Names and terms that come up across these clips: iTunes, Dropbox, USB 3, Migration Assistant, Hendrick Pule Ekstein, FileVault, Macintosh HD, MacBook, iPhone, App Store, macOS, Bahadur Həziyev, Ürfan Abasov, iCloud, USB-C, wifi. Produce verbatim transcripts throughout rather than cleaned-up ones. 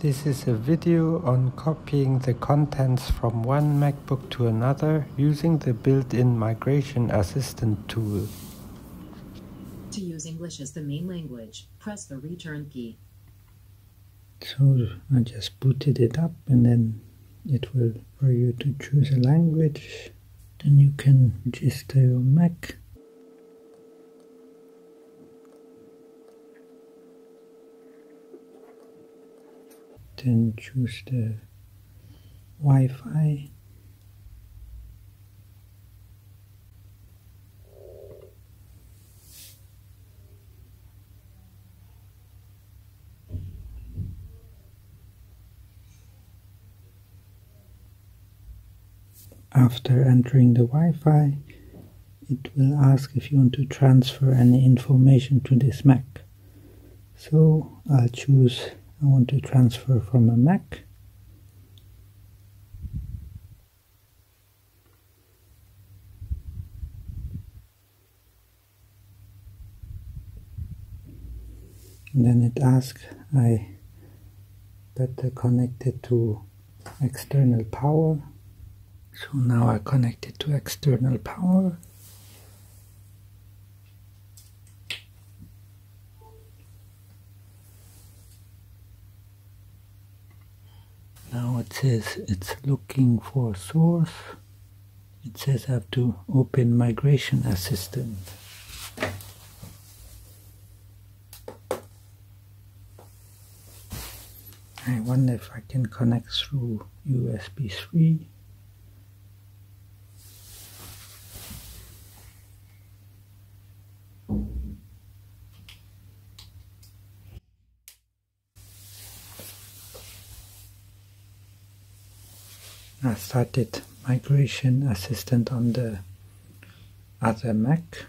This is a video on copying the contents from one MacBook to another using the built-in Migration Assistant tool. To use English as the main language, press the return key. So I just booted it up and then it will for you to choose a language. Then you can register your Mac. Then choose the Wi-Fi. After entering the Wi-Fi, it will ask if you want to transfer any information to this Mac. So I'll choose I want to transfer from a Mac. And then it asks I better connect it to external power. So now I connect it to external power. Now it says it's looking for source. It says I have to open Migration Assistant. I wonder if I can connect through U S B three. I started Migration Assistant on the other Mac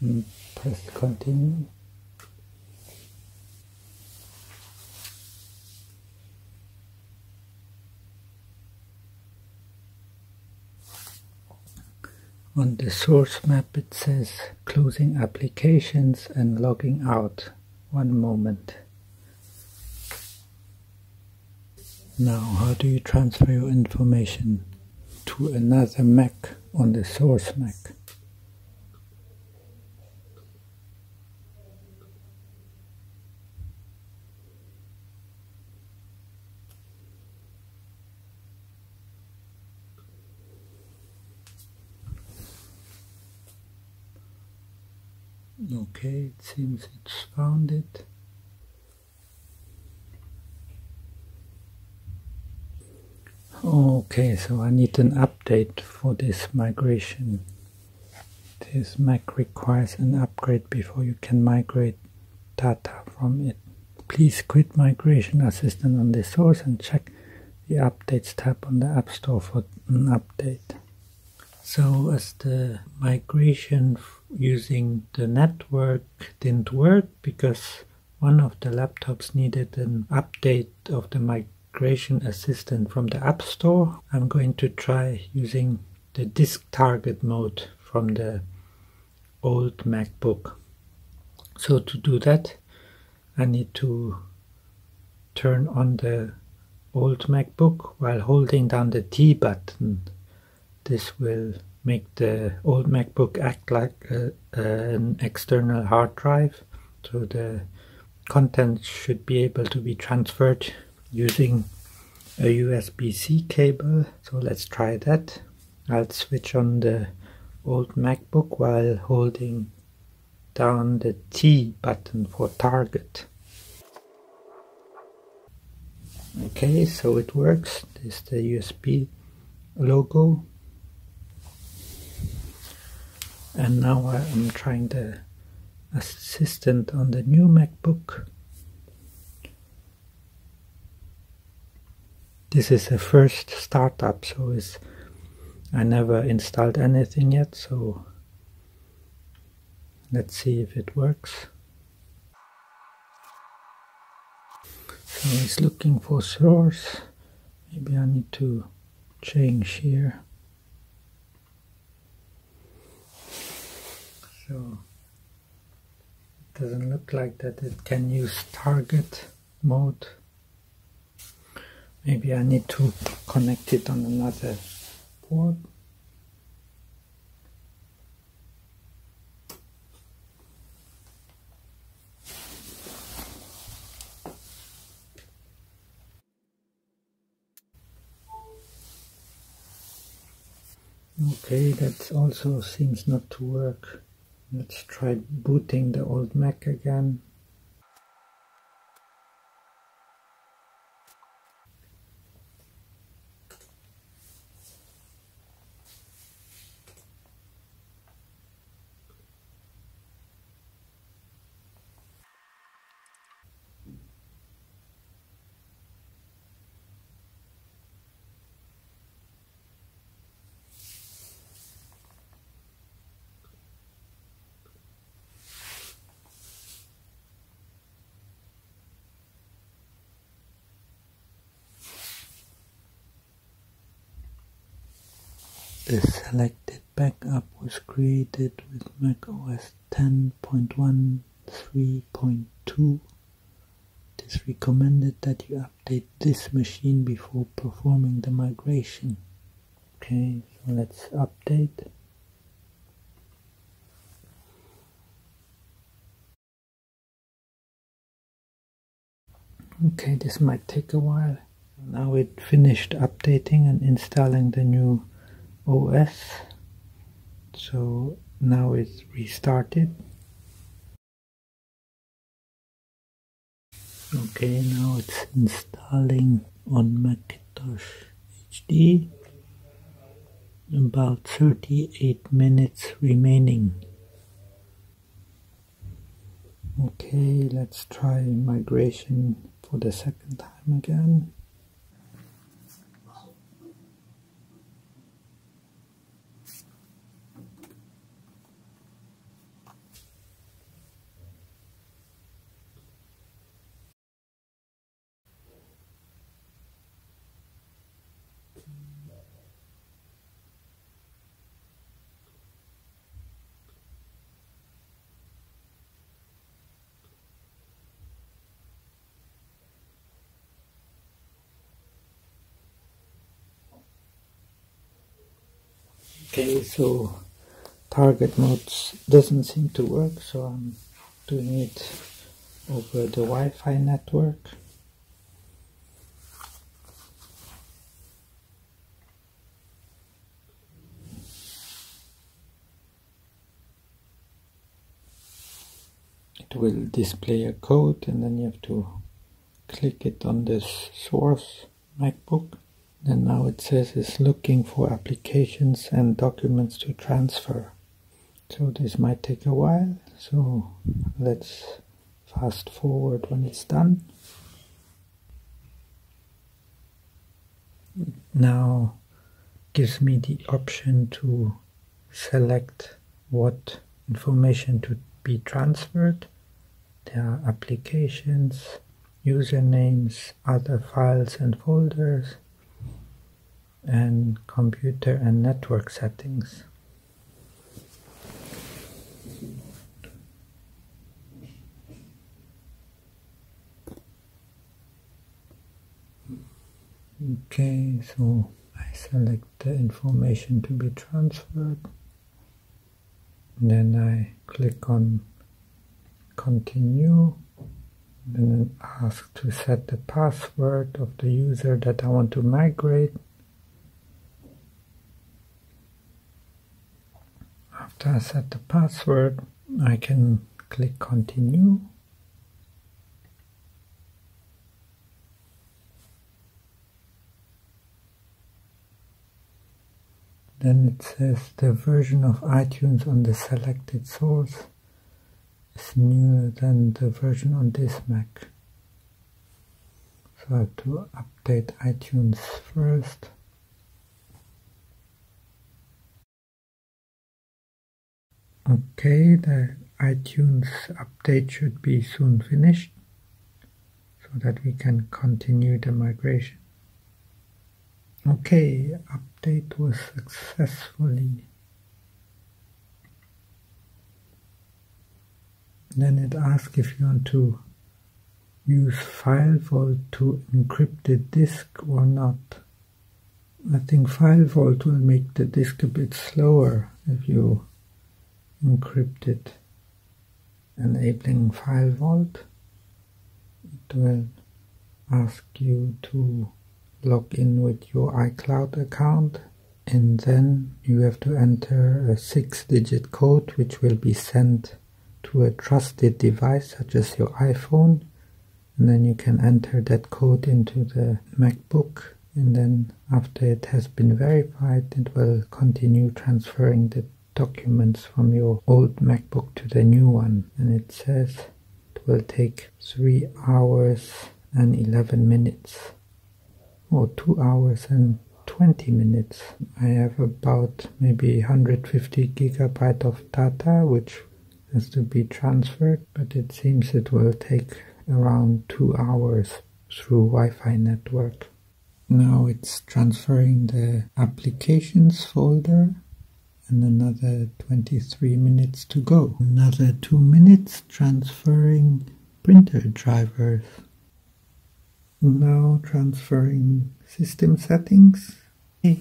and pressed continue. On the source map it says closing applications and logging out. One moment. Now, how do you transfer your information to another Mac on the source Mac? Okay, it seems it's found it. Okay, so I need an update for this migration. This Mac requires an upgrade before you can migrate data from it. Please quit Migration Assistant on the source and check the Updates tab on the App Store for an update. So as the migration using the network didn't work because one of the laptops needed an update of the migration Migration Assistant from the App Store. I'm going to try using the disk target mode from the old MacBook. So to do that, I need to turn on the old MacBook while holding down the T button. This will make the old MacBook act like a, a, an external hard drive, so the contents should be able to be transferred using a U S B C cable. So let's try that. I'll switch on the old MacBook while holding down the T button for target. Okay, so it works. This is the U S B logo. And now I'm trying the assistant on the new MacBook. This is the first startup, so it's, I never installed anything yet, so let's see if it works. So it's looking for source. Maybe I need to change here. So it doesn't look like that it can use target mode. Maybe I need to connect it on another port. Okay, that also seems not to work. Let's try booting the old Mac again. The selected backup was created with macOS ten point one three point two. It is recommended that you update this machine before performing the migration. Okay, so let's update. Okay, this might take a while. Now it finished updating and installing the new O S, so now it's restarted. Okay, now it's installing on Macintosh H D. About thirty-eight minutes remaining. Okay, let's try migration for the second time again. Okay, so target mode doesn't seem to work, so I'm doing it over the Wi-Fi network. It will display a code, and then you have to click it on this source MacBook. And now it says it's looking for applications and documents to transfer. So this might take a while, so let's fast forward when it's done. Now gives me the option to select what information to be transferred. There are applications, usernames, other files and folders, and computer and network settings. Okay, so I select the information to be transferred, then I click on continue, then ask to set the password of the user that I want to migrate. After I set the password, I can click continue. Then it says the version of iTunes on the selected source is newer than the version on this Mac. So I have to update iTunes first. Okay, the iTunes update should be soon finished so that we can continue the migration. Okay, update was successfully. Then it asks if you want to use FileVault to encrypt the disk or not. I think FileVault will make the disk a bit slower if you encrypt it. Enabling FileVault, it will ask you to log in with your iCloud account, and then you have to enter a six digit code which will be sent to a trusted device such as your iPhone, and then you can enter that code into the MacBook, and then after it has been verified it will continue transferring the documents from your old MacBook to the new one. And it says it will take three hours and eleven minutes or two hours and twenty minutes. I have about maybe one hundred fifty gigabyte of data which has to be transferred, but it seems it will take around two hours through Wi-Fi network. Now it's transferring the applications folder, and another twenty-three minutes to go. Another two minutes transferring printer drivers. Now transferring system settings. It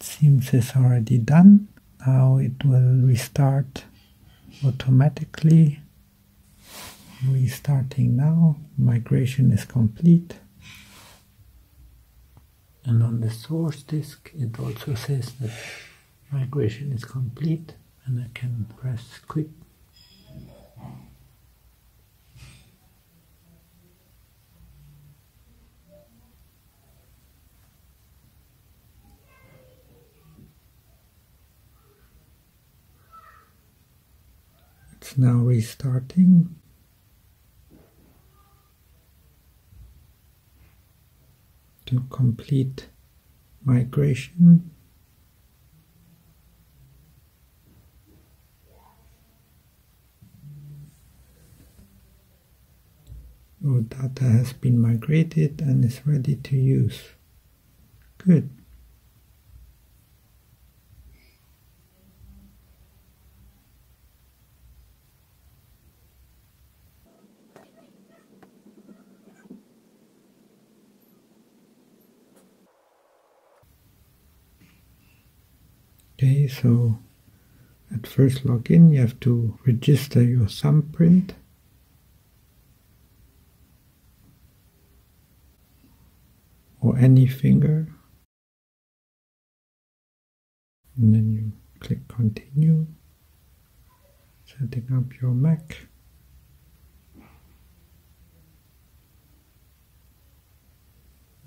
seems it's already done. Now it will restart automatically. Restarting now. Migration is complete. And on the source disk it also says that migration is complete, and I can press quit. It's now restarting. To complete migration. Your data has been migrated and is ready to use. Good. Okay, so at first login you have to register your thumbprint. Or any finger, and then you click continue, setting up your Mac.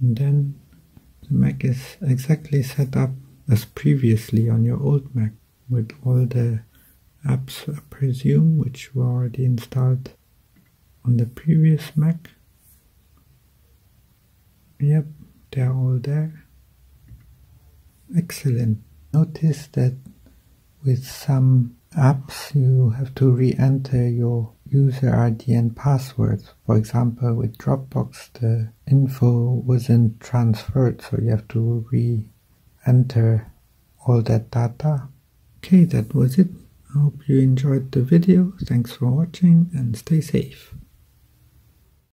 And then the Mac is exactly set up as previously on your old Mac, with all the apps, I presume, which were already installed on the previous Mac. Yep. They're all there. Excellent. Notice that with some apps you have to re-enter your user I D and password. For example, with Dropbox the info wasn't transferred, so you have to re-enter all that data. Okay, that was it. I hope you enjoyed the video. Thanks for watching and stay safe.